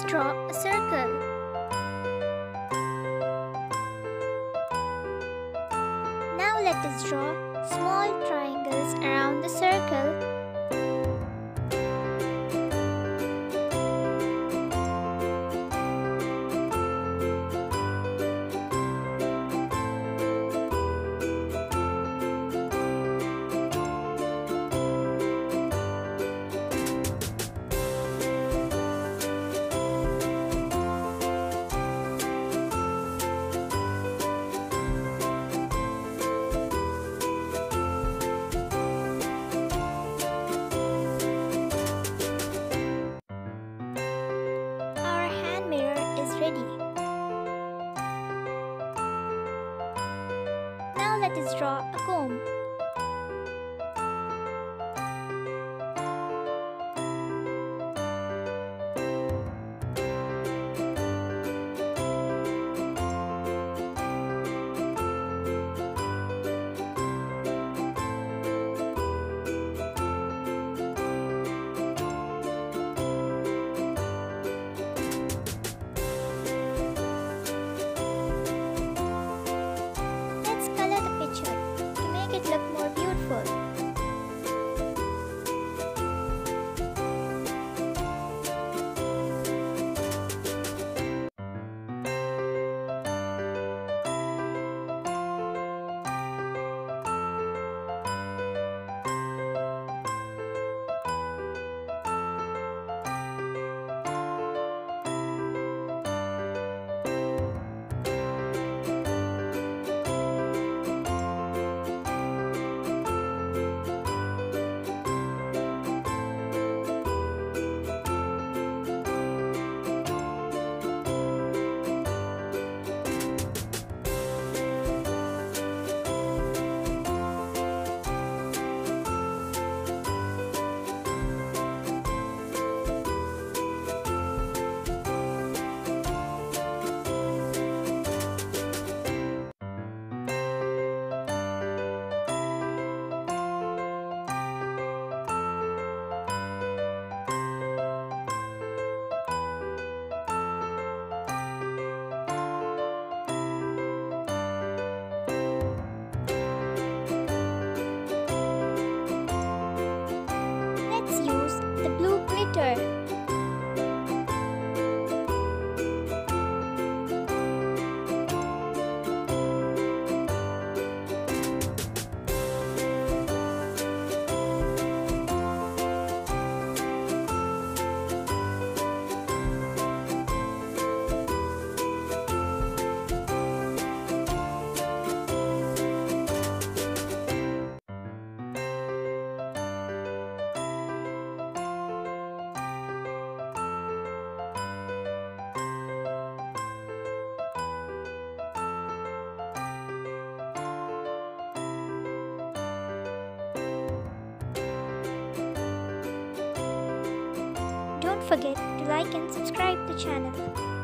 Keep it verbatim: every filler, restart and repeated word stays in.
Let's draw a circle. Now let us draw small triangles around the circle. Let us draw a comb. Don't forget to like and subscribe the channel.